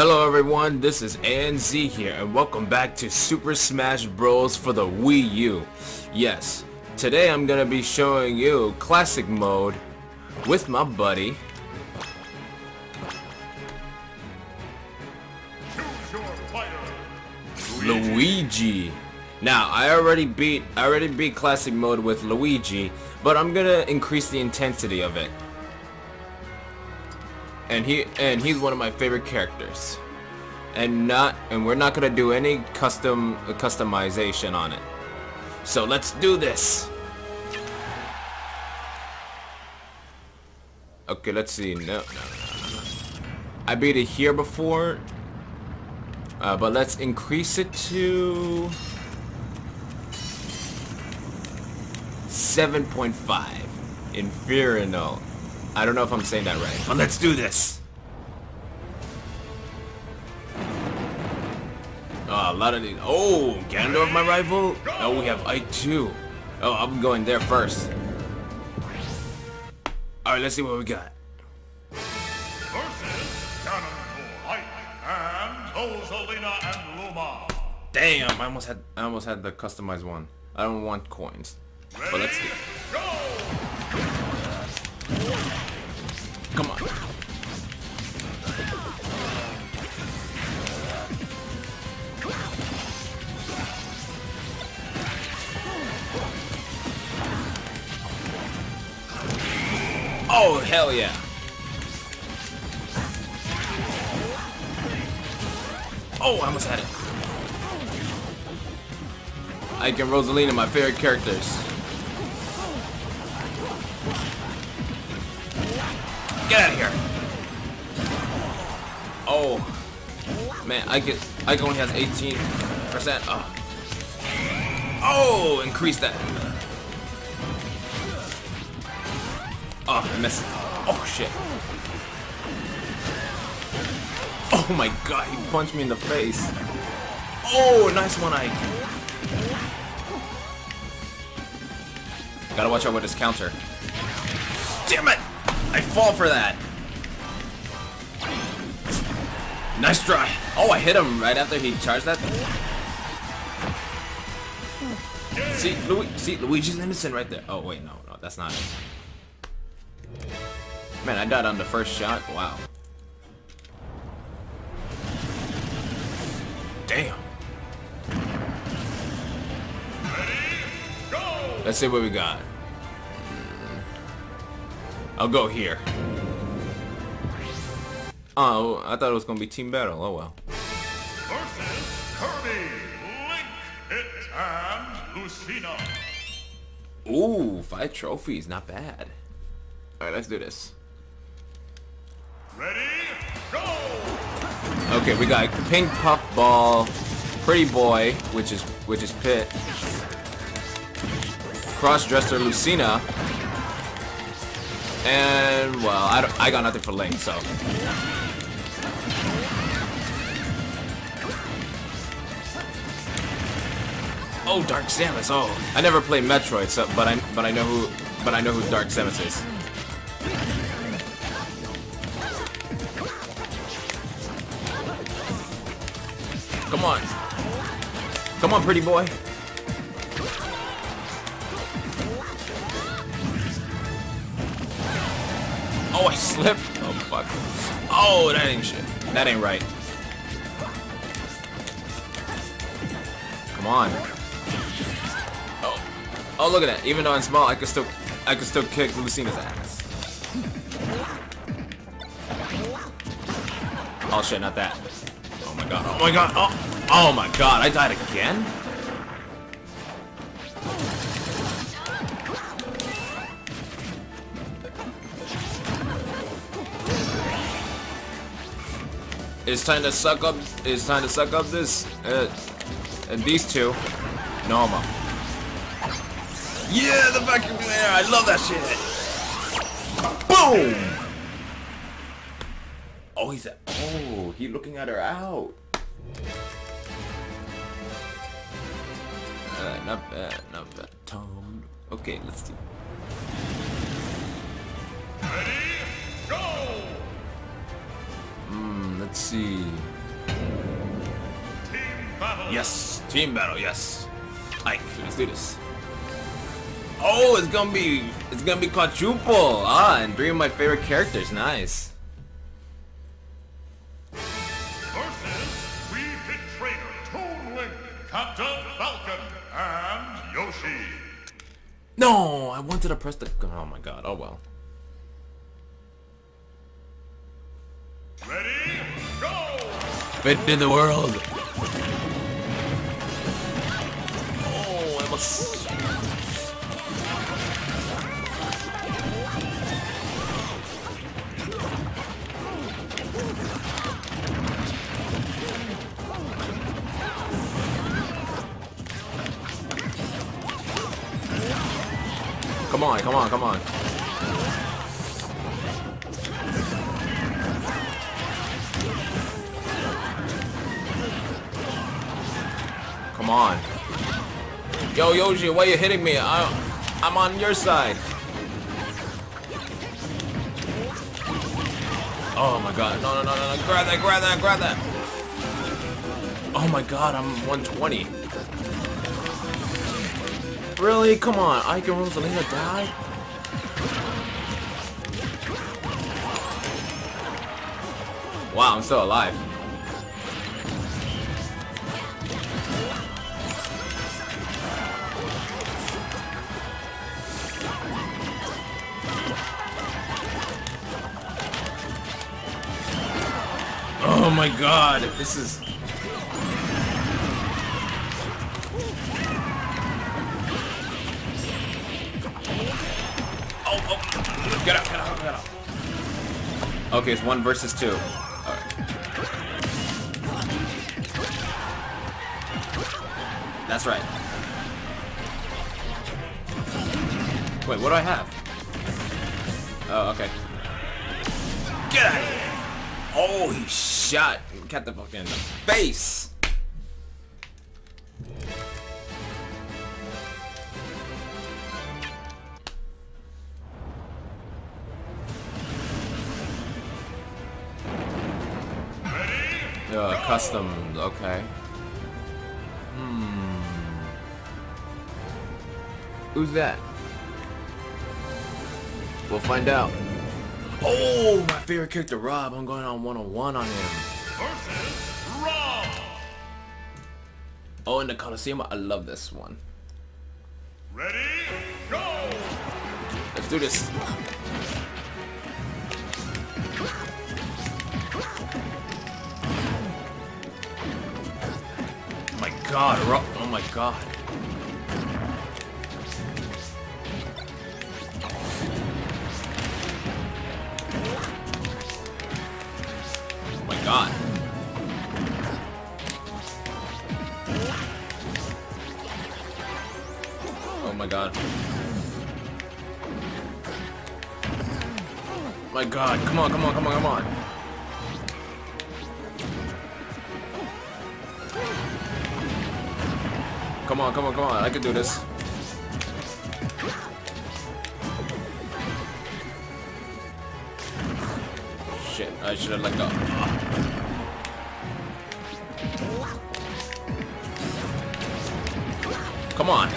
Hello everyone, this is AnZ here and welcome back to Super Smash Bros. For the Wii U. Yes, today I'm going to be showing you Classic Mode with my buddy. Choose your fighter, Luigi. Now, I already beat Classic Mode with Luigi, but I'm going to increase the intensity of it. And he's one of my favorite characters, and we're not gonna do any customization on it. So let's do this. Okay, let's see. No. I beat it here before, but let's increase it to 7.5. Inferno. I don't know if I'm saying that right, but let's do this! Oh, a lot of these... Oh, Ganondorf, my rival? Oh, we have Ike too. Oh, I'm going there first. Alright, let's see what we got. Versus Ganondorf, Ike, and Rosalina and Luma. Damn, I almost had the customized one. I don't want coins. But let's see. Come on. Oh, hell yeah. Oh, I almost had it. Ike and Rosalina, my favorite characters. Get out of here! Oh man, Ike only has 18%. Oh, increase that. Oh, I missed. Oh shit! Oh my god, he punched me in the face. Oh, nice one, Ike. Gotta watch out with his counter. Damn it! I fall for that. Nice try. Oh, I hit him right after he charged that thing. See, Luigi's innocent right there. Oh, wait, no, that's not it. Man, I died on the first shot. Wow. Damn. Let's see what we got. I'll go here. Oh, I thought it was gonna be team battle. Oh well. Versus Kirby, Link, Pit, and Lucina. Ooh, 5 trophies, not bad. All right, let's do this. Ready, go. Okay, we got Pink Puff Ball, Pretty Boy, which is Pit, Crossdresser Lucina. And, well, I got nothing for Link, so. Oh, Dark Samus! Oh, I never played Metroid, so but I know who Dark Samus is. Come on, come on, pretty boy. Oh, I slipped. Oh, fuck. Oh, that ain't shit. That ain't right. Come on. Oh. Oh, look at that. Even though I'm small, I can still kick Lucina's ass. Oh shit, not that. Oh my god. Oh my god. Oh. Oh my god. I died again? It's time to suck up this, and these two. No, I'm up. Yeah, the vacuum cleaner, I love that shit. Boom! Oh, he's looking at her out. Not bad, not bad. Tom. Okay, let's do. Ready, go! Let's see. Yes, team battle. Yes, Ike, let's do this. Oh, it's gonna be quadruple. Ah, and three of my favorite characters. Nice. Versus Wii Pit Trainer, Toon Link, Captain Falcon, and Yoshi. No, I wanted to press the. Oh my god. Oh well. Ready, go! Fit in the world. Oh, I must. Come on! Come on! Come on! Come on. Yo, Yoshi, why are you hitting me? I'm on your side. Oh my god. No, no, no, no, no. Grab that, grab that, grab that. Oh my god, I'm 120. Really? Come on. Ike and Rosalina died? Wow, I'm still alive. Oh my god, this is... Oh, oh, get up, get up, get up. Okay, it's 1 versus 2. Alright. That's right. Wait, what do I have? Oh, okay. Get out of here! Oh, he shot Captain Falcon in the face! Customs, okay. Who's that? We'll find out. Oh, my favorite character, Rob. I'm going on 101 on him. Versus Rob. Oh, in the Coliseum, I love this one. Ready, go! Let's do this. My God, Rob! Oh my God. God. Oh my god. My god, come on, come on, come on, come on. Come on, come on, come on, I can do this. Shit, I should have let go. Come on.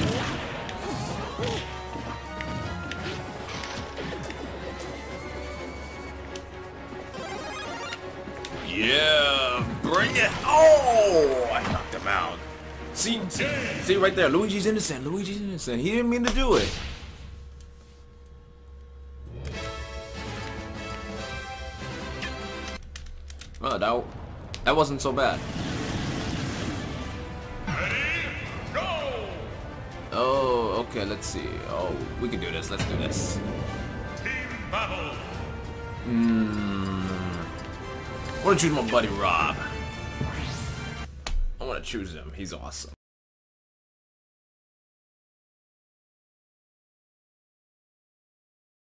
Yeah, bring it. Oh, I knocked him out. See right there, Luigi's innocent. Luigi's innocent. He didn't mean to do it. Oh, that wasn't so bad. Ready, go! Oh, okay, let's see. Oh, we can do this, let's do this. Team battle! I wanna choose my buddy Rob. I wanna choose him, he's awesome.